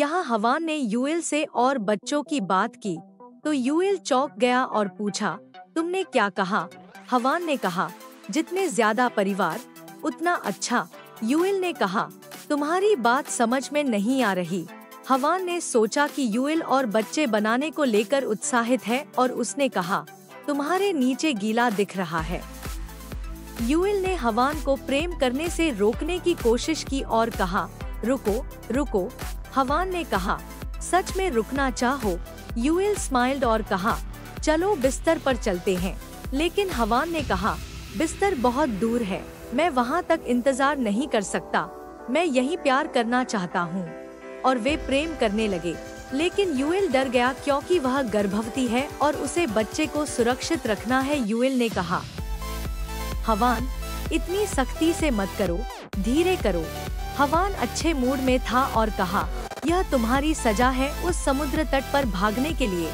यहाँ हवान ने यूएल से और बच्चों की बात की तो यूएल चौंक गया और पूछा, तुमने क्या कहा? हवान ने कहा, जितने ज्यादा परिवार उतना अच्छा। यूएल ने कहा, तुम्हारी बात समझ में नहीं आ रही। हवान ने सोचा कि यूएल और बच्चे बनाने को लेकर उत्साहित है और उसने कहा, तुम्हारे नीचे गीला दिख रहा है। यूएल ने हवान को प्रेम करने से रोकने की कोशिश की और कहा, रुको रुको। हवान ने कहा, सच में रुकना चाहो? यूएल स्माइल्ड और कहा, चलो बिस्तर पर चलते हैं। लेकिन हवान ने कहा, बिस्तर बहुत दूर है, मैं वहाँ तक इंतजार नहीं कर सकता, मैं यही प्यार करना चाहता हूँ। और वे प्रेम करने लगे, लेकिन यूएल डर गया क्योंकि वह गर्भवती है और उसे बच्चे को सुरक्षित रखना है। यूएल ने कहा, हवान, इतनी सख्ती से मत करो, धीरे करो। हवान अच्छे मूड में था और कहा, यह तुम्हारी सजा है उस समुद्र तट पर भागने के लिए।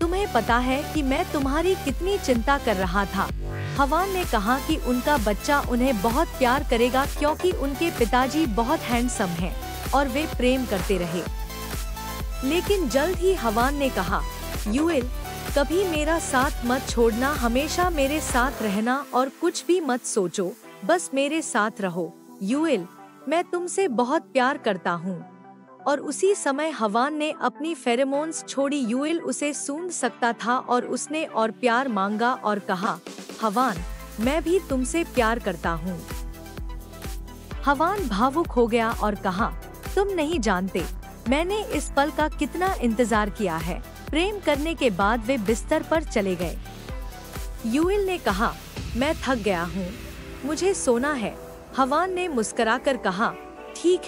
तुम्हें पता है कि मैं तुम्हारी कितनी चिंता कर रहा था। हवान ने कहा कि उनका बच्चा उन्हें बहुत प्यार करेगा क्योंकि उनके पिताजी बहुत हैंडसम हैं और वे प्रेम करते रहे। लेकिन जल्द ही हवान ने कहा, यूएल, कभी मेरा साथ मत छोड़ना, हमेशा मेरे साथ रहना और कुछ भी मत सोचो, बस मेरे साथ रहो। यूएल, मैं तुमसे बहुत प्यार करता हूँ। और उसी समय हवान ने अपनी फेरोमोन्स छोड़ी। यूएल उसे सूंघ सकता था और उसने और प्यार मांगा और कहा, हवान, मैं भी तुमसे प्यार करता हूँ। हवान भावुक हो गया और कहा, तुम नहीं जानते मैंने इस पल का कितना इंतजार किया है। प्रेम करने के बाद वे बिस्तर पर चले गए। यूएल ने कहा, मैं थक गया हूँ, मुझे सोना है। हवान ने मुस्कुराकर कहा, ठीक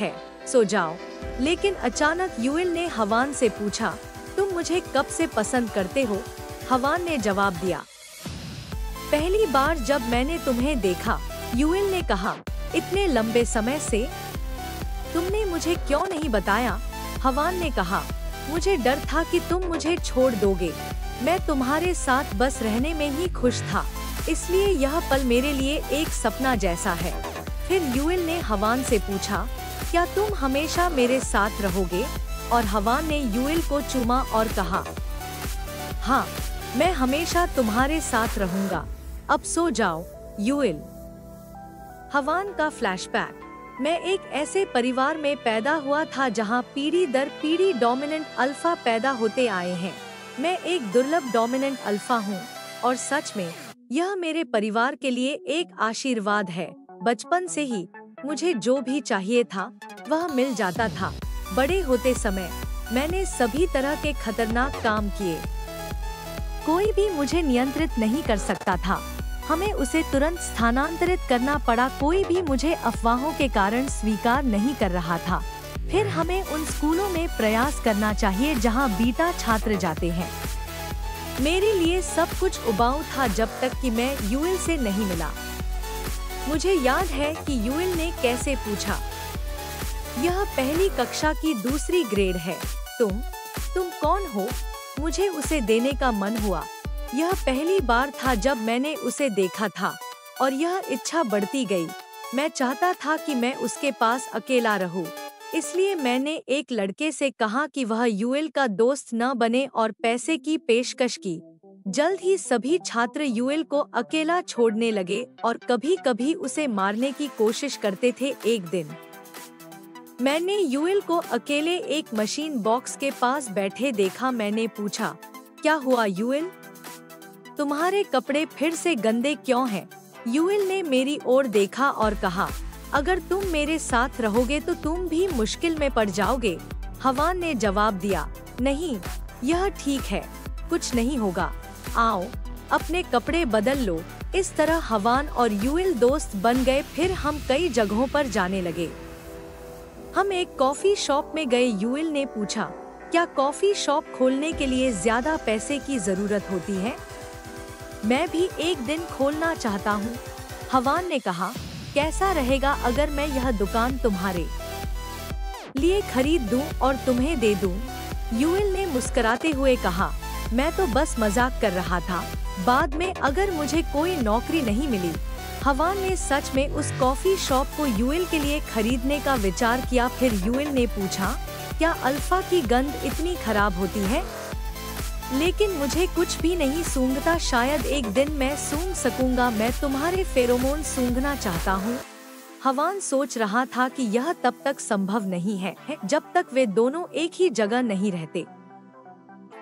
है, सो जाओ। लेकिन अचानक यूएल ने हवान से पूछा, तुम मुझे कब से पसंद करते हो? हवान ने जवाब दिया, पहली बार जब मैंने तुम्हें देखा। यूएल ने कहा, इतने लंबे समय से? तुमने मुझे क्यों नहीं बताया? हवान ने कहा, मुझे डर था कि तुम मुझे छोड़ दोगे, मैं तुम्हारे साथ बस रहने में ही खुश था, इसलिए यह पल मेरे लिए एक सपना जैसा है। फिर यूएल ने हवान से पूछा, क्या तुम हमेशा मेरे साथ रहोगे? और हवान ने यूएल को चूमा और कहा, हाँ, मैं हमेशा तुम्हारे साथ रहूँगा, अब सो जाओ। यूएल, हवान का फ्लैशबैक। मैं एक ऐसे परिवार में पैदा हुआ था जहां पीढ़ी दर पीढ़ी डोमिनेंट अल्फा पैदा होते आए हैं। मैं एक दुर्लभ डोमिनेंट अल्फा हूं और सच में यह मेरे परिवार के लिए एक आशीर्वाद है। बचपन से ही मुझे जो भी चाहिए था वह मिल जाता था। बड़े होते समय मैंने सभी तरह के खतरनाक काम किए, कोई भी मुझे नियंत्रित नहीं कर सकता था, हमें उसे तुरंत स्थानांतरित करना पड़ा। कोई भी मुझे अफवाहों के कारण स्वीकार नहीं कर रहा था। फिर हमें उन स्कूलों में प्रयास करना चाहिए जहां बीटा छात्र जाते हैं। मेरे लिए सब कुछ उबाऊ था जब तक कि मैं यूएल से नहीं मिला। मुझे याद है कि यूएल ने कैसे पूछा, यह पहली कक्षा की दूसरी ग्रेड है, तुम कौन हो? मुझे उसे देने का मन हुआ। यह पहली बार था जब मैंने उसे देखा था और यह इच्छा बढ़ती गई। मैं चाहता था कि मैं उसके पास अकेला रहूं, इसलिए मैंने एक लड़के से कहा कि वह यूएल का दोस्त न बने और पैसे की पेशकश की। जल्द ही सभी छात्र यूएल को अकेला छोड़ने लगे और कभी कभी उसे मारने की कोशिश करते थे। एक दिन मैंने यूएल को अकेले एक मशीन बॉक्स के पास बैठे देखा। मैंने पूछा, क्या हुआ यूएल, तुम्हारे कपड़े फिर से गंदे क्यों हैं? यूएल ने मेरी ओर देखा और कहा, अगर तुम मेरे साथ रहोगे तो तुम भी मुश्किल में पड़ जाओगे। हवान ने जवाब दिया, नहीं, यह ठीक है, कुछ नहीं होगा, आओ अपने कपड़े बदल लो। इस तरह हवान और यूएल दोस्त बन गए। फिर हम कई जगहों पर जाने लगे। हम एक कॉफी शॉप में गए। यूएल ने पूछा, क्या कॉफी शॉप खोलने के लिए ज्यादा पैसे की जरूरत होती है? मैं भी एक दिन खोलना चाहता हूँ। हवान ने कहा, कैसा रहेगा अगर मैं यह दुकान तुम्हारे लिए खरीद दूं और तुम्हें दे दूं? यूएल ने मुस्कुराते हुए कहा, मैं तो बस मजाक कर रहा था, बाद में अगर मुझे कोई नौकरी नहीं मिली। हवान ने सच में उस कॉफी शॉप को यूएल के लिए खरीदने का विचार किया। फिर यूएल ने पूछा, क्या अल्फा की गंध इतनी खराब होती है? लेकिन मुझे कुछ भी नहीं सूंघता, शायद एक दिन मैं सूंघ सकूंगा, मैं तुम्हारे फेरोमोन सूंघना चाहता हूँ। हवान सोच रहा था कि यह तब तक संभव नहीं है जब तक वे दोनों एक ही जगह नहीं रहते।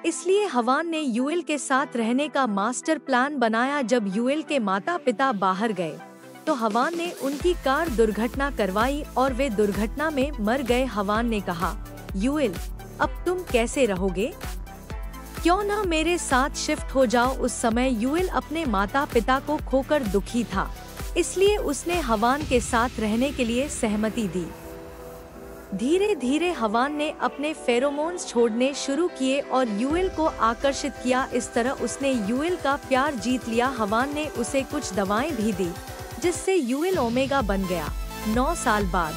इसलिए हवान ने यूएल के साथ रहने का मास्टर प्लान बनाया। जब यूएल के माता पिता बाहर गए तो हवान ने उनकी कार दुर्घटना करवाई और वे दुर्घटना में मर गए। हवान ने कहा, यूएल, अब तुम कैसे रहोगे? क्यों ना मेरे साथ शिफ्ट हो जाओ। उस समय यूएल अपने माता पिता को खोकर दुखी था, इसलिए उसने हवान के साथ रहने के लिए सहमति दी। धीरे धीरे हवान ने अपने फेरोमोन्स छोड़ने शुरू किए और यूएल को आकर्षित किया। इस तरह उसने यूएल का प्यार जीत लिया। हवान ने उसे कुछ दवाएं भी दी जिससे यूएल ओमेगा बन गया। 9 साल बाद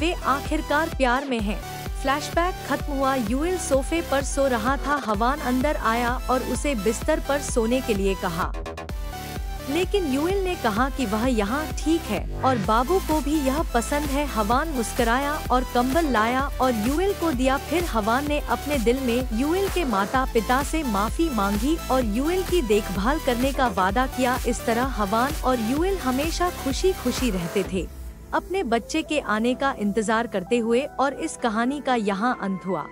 वे आखिरकार प्यार में हैं। फ्लैशबैक खत्म हुआ। यूएल सोफे पर सो रहा था। हवान अंदर आया और उसे बिस्तर पर सोने के लिए कहा, लेकिन यूएल ने कहा कि वह यहाँ ठीक है और बाबू को भी यह पसंद है। हवान मुस्कराया और कंबल लाया और यूएल को दिया। फिर हवान ने अपने दिल में यूएल के माता पिता से माफ़ी मांगी और यूएल की देखभाल करने का वादा किया। इस तरह हवान और यूएल हमेशा खुशी खुशी रहते थे, अपने बच्चे के आने का इंतजार करते हुए। और इस कहानी का यहाँ अंत हुआ।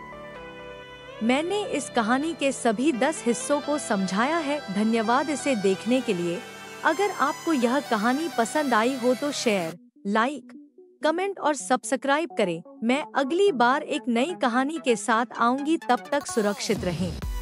मैंने इस कहानी के सभी 10 हिस्सों को समझाया है। धन्यवाद इसे देखने के लिए। अगर आपको यह कहानी पसंद आई हो तो शेयर, लाइक, कमेंट और सब्सक्राइब करें। मैं अगली बार एक नई कहानी के साथ आऊंगी। तब तक सुरक्षित रहें।